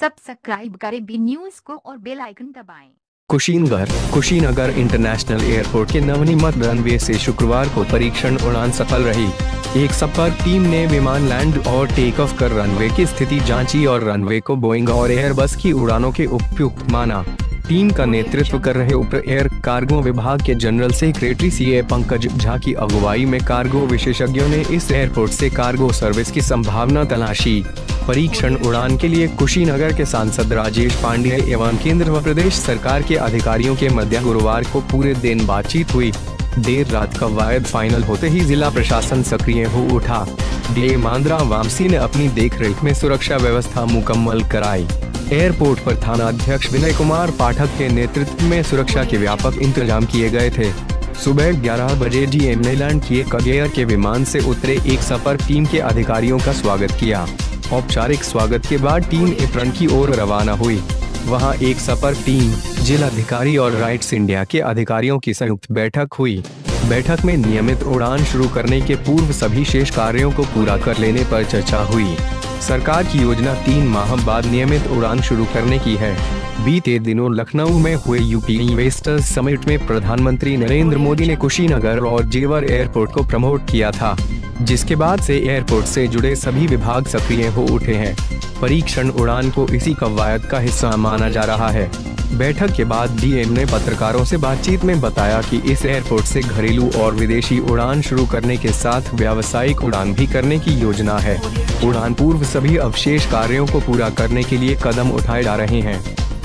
Subscribe करें B news को और बेल आइकन दबाएं। कुशीनगर इंटरनेशनल एयरपोर्ट के नवनिर्मित रनवे से शुक्रवार को परीक्षण उड़ान सफल रही। एक संपर्क टीम ने विमान लैंड और टेक ऑफ कर रनवे की स्थिति जांची और रनवे को बोइंग और एयरबस की उड़ानों के उपयुक्त माना। टीम का नेतृत्व कर रहे उप एयर कार्गो विभाग के general secretary CA Pankaj Jha की अगुवाई में कार्गो विशेषज्ञों ने इस एयरपोर्ट से कार्गो सर्विस की संभावना तलाशी। परीक्षण उड़ान के लिए कुशीनगर के सांसद राजेश पांडे एवं केंद्र व प्रदेश सरकार के अधिकारियों के मध्य गुरुवार को पूरे दिन बातचीत हुई। देर रात कवायद फाइनल होते ही जिला प्रशासन सक्रिय हो उठा। डी मांदरा वामसी ने अपनी देखरेख में सुरक्षा व्यवस्था मुकम्मल कराई। एयरपोर्ट पर थानाध्यक्ष विनय कुमार पाठक के नेतृत्व में सुरक्षा के व्यापक इंतजाम किए गए थे। सुबह 11 बजे GM ने लैंड किए एयर के विमान से उतरे एक संपर्क टीम के अधिकारियों का स्वागत किया। औपचारिक स्वागत के बाद टीम एप्रन की ओर रवाना हुई। वहां एक संपर्क टीम, जिलाधिकारी और राइट्स इंडिया के अधिकारियों की संयुक्त बैठक हुई। बैठक में नियमित उड़ान शुरू करने के पूर्व सभी शेष कार्यों को पूरा कर लेने पर चर्चा हुई। सरकार की योजना 3 माह बाद नियमित उड़ान शुरू करने की है। बीते दिनों लखनऊ में हुए यूपी इन्वेस्टर्स समिट में प्रधानमंत्री नरेंद्र मोदी ने कुशीनगर और जेवर एयरपोर्ट को प्रमोट किया था, जिसके बाद से एयरपोर्ट से जुड़े सभी विभाग सक्रिय हो उठे हैं। परीक्षण उड़ान को इसी कवायद का हिस्सा माना जा रहा है। बैठक के बाद DM ने पत्रकारों से बातचीत में बताया कि इस एयरपोर्ट से घरेलू और विदेशी उड़ान शुरू करने के साथ व्यावसायिक उड़ान भी करने की योजना है। उड़ान पूर्व सभी अवशेष कार्यों को पूरा करने के लिए कदम उठाए जा रहे हैं।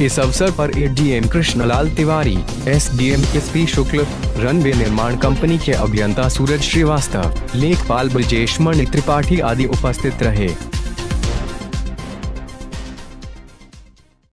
इस अवसर पर ADM Krishnalal Tiwari, SDM SP Shukla, runway निर्माण कंपनी के अभियंता सूरज श्रीवास्तव, लेखपाल ब्रजेश त्रिपाठी आदि उपस्थित रहे।